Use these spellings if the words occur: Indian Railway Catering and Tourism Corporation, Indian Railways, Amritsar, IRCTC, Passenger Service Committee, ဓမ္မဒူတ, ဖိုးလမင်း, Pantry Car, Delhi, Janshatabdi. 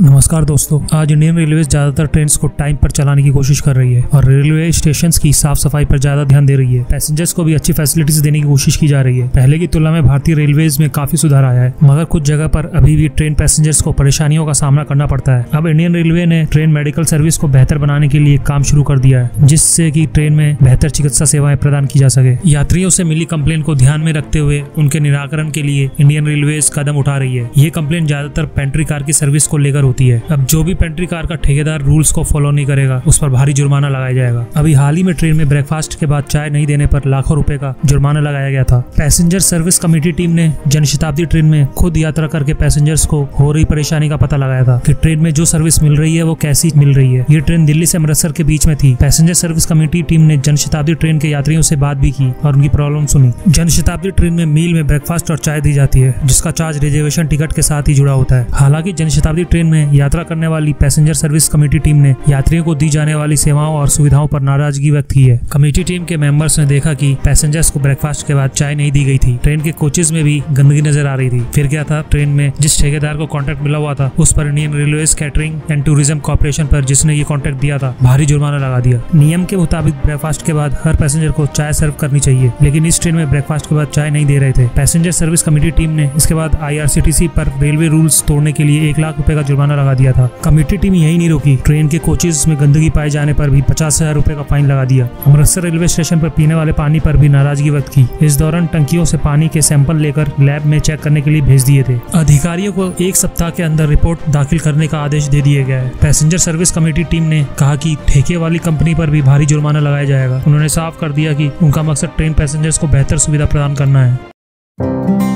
नमस्कार दोस्तों, आज इंडियन रेलवेज ज्यादातर ट्रेन्स को टाइम पर चलाने की कोशिश कर रही है और रेलवे स्टेशंस की साफ सफाई पर ज्यादा ध्यान दे रही है। पैसेंजर्स को भी अच्छी फैसिलिटीज देने की कोशिश की जा रही है। पहले की तुलना में भारतीय रेलवेज में काफी सुधार आया है, मगर कुछ जगह पर अभी भी ट्रेन पैसेंजर्स को परेशानियों का सामना करना पड़ता है। अब इंडियन रेलवे ने ट्रेन मेडिकल सर्विस को बेहतर बनाने के लिए काम शुरू कर दिया है, जिससे की ट्रेन में बेहतर चिकित्सा सेवाएं प्रदान की जा सके। यात्रियों से मिली कंप्लेंट को ध्यान में रखते हुए उनके निराकरण के लिए इंडियन रेलवेज कदम उठा रही है। ये कंप्लेंट ज्यादातर पेंट्री कार की सर्विस को लेकर होती है। अब जो भी पेंट्री कार का ठेकेदार रूल्स को फॉलो नहीं करेगा, उस पर भारी जुर्माना लगाया जाएगा। अभी हाल ही में ट्रेन में ब्रेकफास्ट के बाद चाय नहीं देने पर लाखों रुपए का जुर्माना लगाया गया था। पैसेंजर सर्विस कमेटी टीम ने जनशताब्दी ट्रेन में खुद यात्रा करके पैसेंजर्स को हो रही परेशानी का पता लगाया था कि ट्रेन में जो सर्विस मिल रही है वो कैसी मिल रही है। ये ट्रेन दिल्ली से अमृतसर के बीच में थी। पैसेंजर सर्विस कमेटी टीम ने जनशताब्दी ट्रेन के यात्रियों से बात भी की और उनकी प्रॉब्लम सुनी। जनशताब्दी ट्रेन में मील में ब्रेकफास्ट और चाय दी जाती है, जिसका चार्ज रिजर्वेशन टिकट के साथ ही जुड़ा होता है। हालांकि जनशताब्दी ट्रेन में यात्रा करने वाली पैसेंजर सर्विस कमेटी टीम ने यात्रियों को दी जाने वाली सेवाओं और सुविधाओं पर नाराजगी व्यक्त की है। कमेटी टीम के मेंबर्स ने देखा कि पैसेंजर्स को ब्रेकफास्ट के बाद चाय नहीं दी गई थी। ट्रेन के कोचेज में भी गंदगी नजर आ रही थी। फिर क्या था, ट्रेन में जिस ठेकेदार को कॉन्ट्रैक्ट मिला हुआ था उस पर Indian railways catering and tourism corporation पर जिसने ये कॉन्ट्रैक्ट दिया था भारी जुर्माना लगा दिया। नियम के मुताबिक ब्रेकफास्ट के बाद हर पैसेंजर को चाय सर्व करनी चाहिए, लेकिन इस ट्रेन में ब्रेकफास्ट के बाद चाय नहीं दे रहे थे। पैसेंजर सर्विस कमेटी टीम ने इसके बाद IRCTC पर रेलवे रूल्स तोड़ने के लिए 1 लाख रुपए का जुर्माना लगा दिया था। कमेटी टीम यही नहीं रुकी, ट्रेन के कोचेज में गंदगी पाए जाने पर भी 50,000 रुपए का फाइन लगा दिया। अमृतसर रेलवे स्टेशन पर पीने वाले पानी पर भी नाराजगी व्यक्त की। इस दौरान टंकियों से पानी के सैंपल लेकर लैब में चेक करने के लिए भेज दिए थे। अधिकारियों को 1 सप्ताह के अंदर रिपोर्ट दाखिल करने का आदेश दे दिया गया है। पैसेंजर सर्विस कमेटी टीम ने कहा कि ठेके वाली कंपनी पर भी भारी जुर्माना लगाया जाएगा। उन्होंने साफ कर दिया कि उनका मकसद ट्रेन पैसेंजर्स को बेहतर सुविधा प्रदान करना है।